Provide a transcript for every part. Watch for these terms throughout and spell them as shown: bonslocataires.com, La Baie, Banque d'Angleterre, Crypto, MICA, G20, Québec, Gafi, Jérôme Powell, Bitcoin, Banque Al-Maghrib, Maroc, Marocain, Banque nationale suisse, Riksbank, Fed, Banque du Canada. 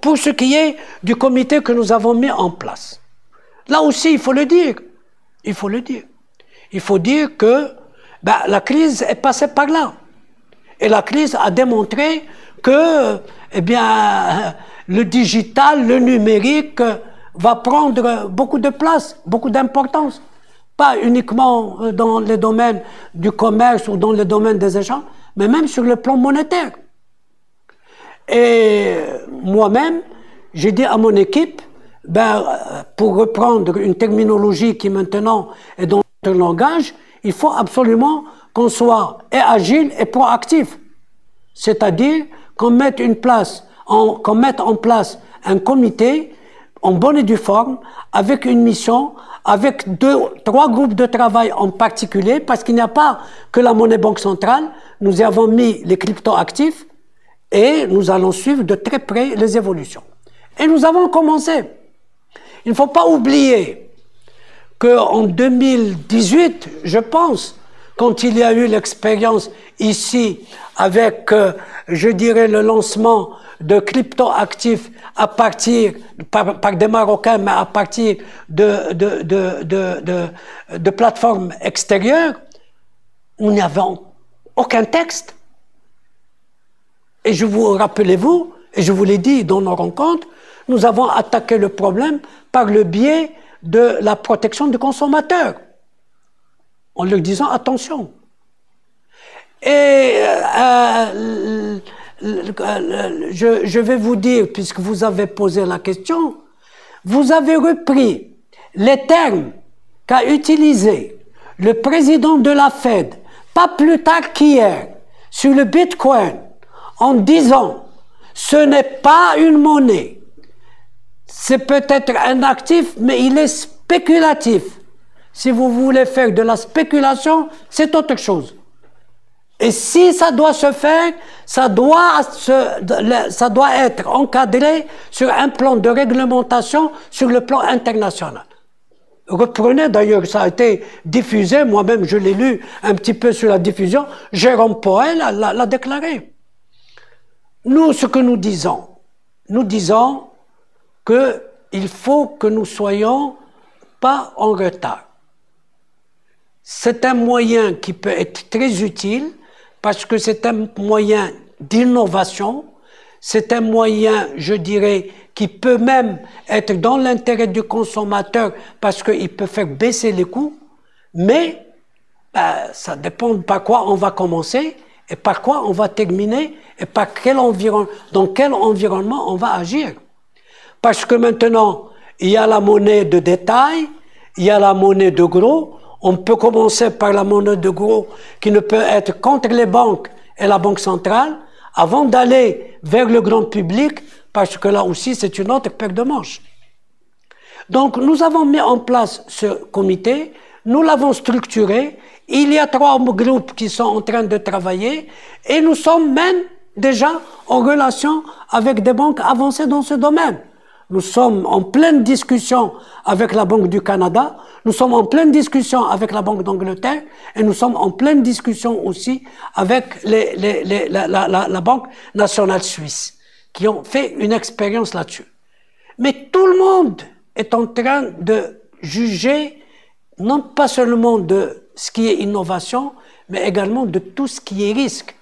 pour ce qui est du comité que nous avons mis en place. Là aussi, il faut le dire. Il faut le dire. Il faut dire que ben, la crise est passée par là. Et la crise a démontré que eh bien, le digital, le numérique va prendre beaucoup de place, beaucoup d'importance. Pas uniquement dans les domaines du commerce ou dans les domaines des échanges, mais même sur le plan monétaire. Et moi-même, j'ai dit à mon équipe, ben, pour reprendre une terminologie qui maintenant est dans notre langage, il faut absolument qu'on soit et agile et proactif. C'est-à-dire qu'on mette en place un comité en bonne et due forme, avec une mission, avec trois groupes de travail en particulier, parce qu'il n'y a pas que la monnaie banque centrale. Nous y avons mis les crypto-actifs et nous allons suivre de très près les évolutions. Et nous avons commencé. Il ne faut pas oublier qu'en 2018, je pense, quand il y a eu l'expérience ici avec, je dirais, le lancement de crypto-actifs par des Marocains, mais à partir de plateformes extérieures, nous n'avons aucun texte. Et je vous rappelez-vous, et je vous l'ai dit dans nos rencontres, nous avons attaqué le problème par le biais de la protection du consommateur, en leur disant attention. Et je vais vous dire, puisque vous avez posé la question, vous avez repris les termes qu'a utilisé le président de la Fed, pas plus tard qu'hier, sur le Bitcoin, en disant « ce n'est pas une monnaie, c'est peut-être un actif, mais il est spéculatif ». Si vous voulez faire de la spéculation, c'est autre chose. Et si ça doit se faire, ça doit être encadré sur un plan de réglementation, sur le plan international. Reprenez, d'ailleurs, ça a été diffusé, moi-même je l'ai lu un petit peu sur la diffusion, Jérôme Powell l'a déclaré. Nous, ce que nous disons qu'il faut que nous soyons pas en retard. C'est un moyen qui peut être très utile parce que c'est un moyen d'innovation, c'est un moyen, je dirais, qui peut même être dans l'intérêt du consommateur parce qu'il peut faire baisser les coûts, mais ça dépend par quoi on va commencer et par quoi on va terminer et par quel environnement, dans quel environnement on va agir. Parce que maintenant, il y a la monnaie de détail, il y a la monnaie de gros. On peut commencer par la monnaie de gros qui ne peut être contre les banques et la banque centrale avant d'aller vers le grand public parce que là aussi c'est une autre paire de manches. Donc nous avons mis en place ce comité, nous l'avons structuré, il y a trois groupes qui sont en train de travailler et nous sommes même déjà en relation avec des banques avancées dans ce domaine. Nous sommes en pleine discussion avec la Banque du Canada, nous sommes en pleine discussion avec la Banque d'Angleterre et nous sommes en pleine discussion aussi avec la Banque nationale suisse qui ont fait une expérience là-dessus. Mais tout le monde est en train de juger non pas seulement de ce qui est innovation, mais également de tout ce qui est risque.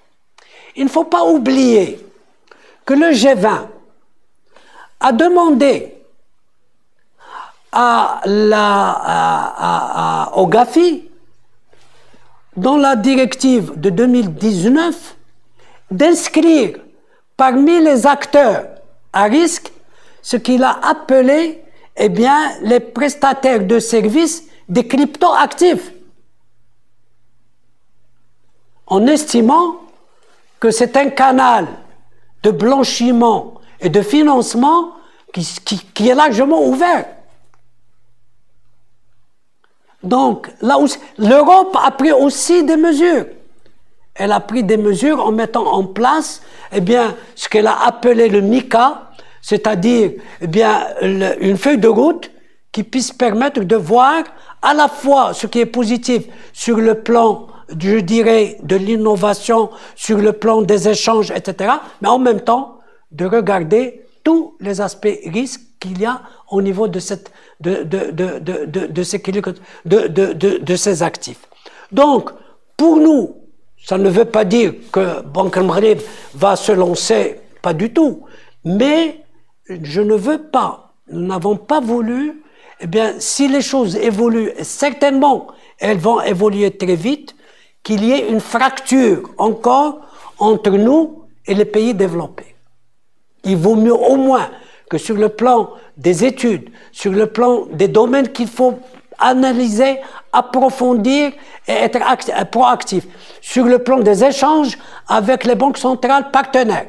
Il ne faut pas oublier que le G20 a demandé au Gafi, dans la directive de 2019, d'inscrire parmi les acteurs à risque ce qu'il a appelé eh bien, les prestataires de services des crypto-actifs, en estimant que c'est un canal de blanchiment et de financement qui est largement ouvert. Donc, là où l'Europe a pris aussi des mesures. Elle a pris des mesures en mettant en place eh bien, ce qu'elle a appelé le MICA, c'est-à-dire eh bien, une feuille de route qui puisse permettre de voir à la fois ce qui est positif sur le plan, je dirais, de l'innovation, sur le plan des échanges, etc., mais en même temps, de regarder tous les aspects risques qu'il y a au niveau de cette de ces actifs. Donc, pour nous, ça ne veut pas dire que Banque Al-Maghrib va se lancer, pas du tout. Mais je ne veux pas, nous n'avons pas voulu. Eh bien, si les choses évoluent, et certainement elles vont évoluer très vite, qu'il y ait une fracture encore entre nous et les pays développés. Il vaut mieux au moins que sur le plan des études, sur le plan des domaines qu'il faut analyser, approfondir et être proactif, sur le plan des échanges avec les banques centrales partenaires,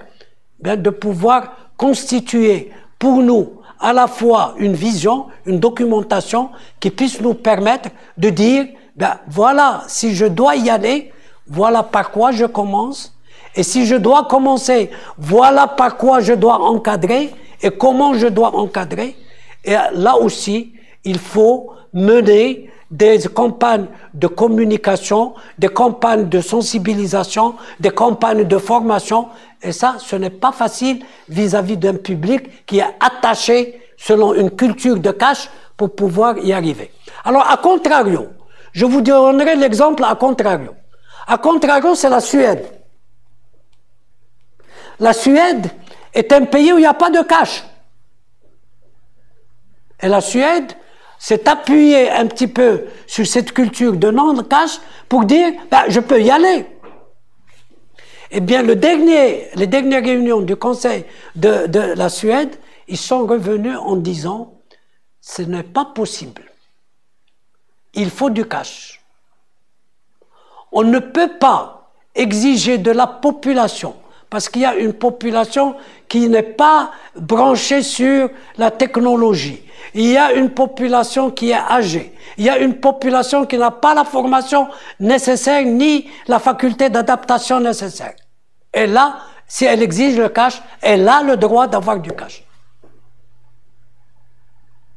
bien de pouvoir constituer pour nous à la fois une vision, une documentation qui puisse nous permettre de dire, ben voilà, si je dois y aller, voilà par quoi je commence, et si je dois commencer, voilà par quoi je dois encadrer, et comment je dois encadrer. Et là aussi, il faut mener des campagnes de communication, des campagnes de sensibilisation, des campagnes de formation. Et ça, ce n'est pas facile vis-à-vis d'un public qui est attaché selon une culture de cash pour pouvoir y arriver. Alors, à contrario, je vous donnerai l'exemple à contrario. À contrario, c'est la Suède. La Suède est un pays où il n'y a pas de cash. Et la Suède s'est appuyée un petit peu sur cette culture de non-cash pour dire, ben, je peux y aller. Eh bien, les dernières réunions du Conseil de la Suède, ils sont revenus en disant, ce n'est pas possible. Il faut du cash. On ne peut pas exiger de la population, parce qu'il y a une population qui n'est pas branchée sur la technologie. Il y a une population qui est âgée. Il y a une population qui n'a pas la formation nécessaire ni la faculté d'adaptation nécessaire. Et là, si elle exige le cash, elle a le droit d'avoir du cash.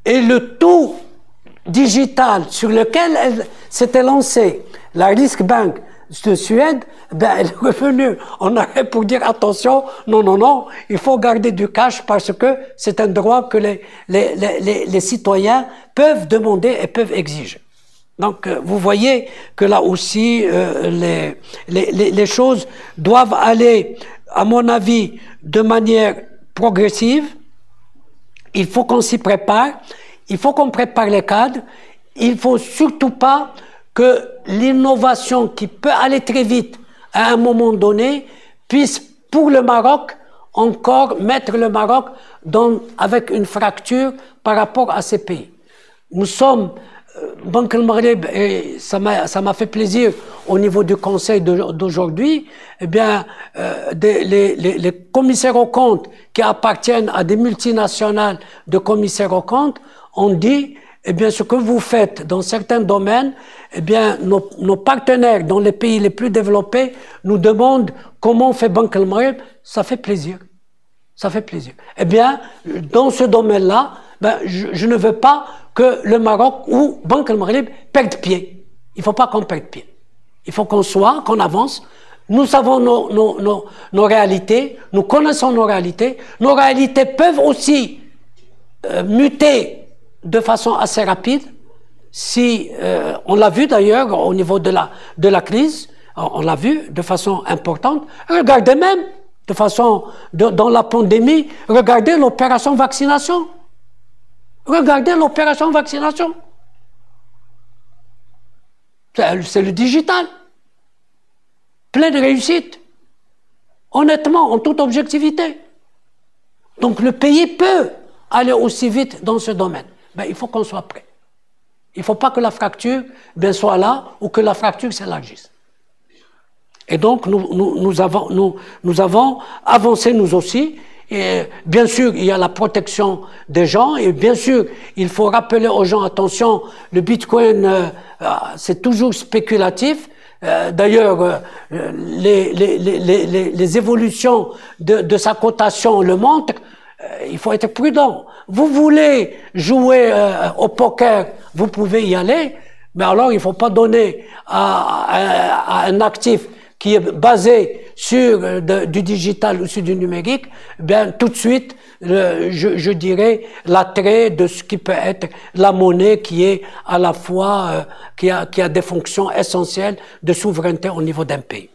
Et le tout digital sur lequel elle s'était lancée, la Riksbank de Suède, ben, elle est revenue en arrêt pour dire attention, non, non, non, il faut garder du cash parce que c'est un droit que les citoyens peuvent demander et peuvent exiger. Donc, vous voyez que là aussi, les choses doivent aller, à mon avis, de manière progressive. Il faut qu'on s'y prépare, il faut qu'on prépare les cadres, il ne faut surtout pas que l'innovation qui peut aller très vite à un moment donné puisse, pour le Maroc, encore mettre le Maroc avec une fracture par rapport à ces pays. Nous sommes, Banque Al-Maghrib, et ça m'a fait plaisir au niveau du Conseil d'aujourd'hui, eh bien, les commissaires aux comptes qui appartiennent à des multinationales de commissaires aux comptes ont dit, eh bien, ce que vous faites dans certains domaines, eh bien, nos partenaires dans les pays les plus développés nous demandent comment on fait Banque Al-Maghrib. Ça fait plaisir. Ça fait plaisir. Eh bien, dans ce domaine-là, ben, je ne veux pas que le Maroc ou Banque Al-Maghrib perde pied. Il ne faut pas qu'on perde pied. Il faut qu'on avance. Nous savons nos réalités, nous connaissons nos réalités. Nos réalités peuvent aussi muter de façon assez rapide, si on l'a vu d'ailleurs au niveau de la crise, on l'a vu de façon importante. Regardez même, dans la pandémie, regardez l'opération vaccination. Regardez l'opération vaccination. C'est le digital. Plein de réussite. Honnêtement, en toute objectivité. Donc le pays peut aller aussi vite dans ce domaine. Ben, il faut qu'on soit prêt. Il ne faut pas que la fracture soit là ou que la fracture s'élargisse. Et donc, nous avons avancé, nous aussi. Et bien sûr, il y a la protection des gens. Et bien sûr, il faut rappeler aux gens, attention, le Bitcoin, c'est toujours spéculatif. D'ailleurs, les évolutions de sa cotation le montrent. Il faut être prudent. Vous voulez jouer au poker, vous pouvez y aller, mais alors il ne faut pas donner à un actif qui est basé sur du digital ou sur du numérique, bien tout de suite, je dirais l'attrait de ce qui peut être la monnaie qui est à la fois qui a des fonctions essentielles de souveraineté au niveau d'un pays.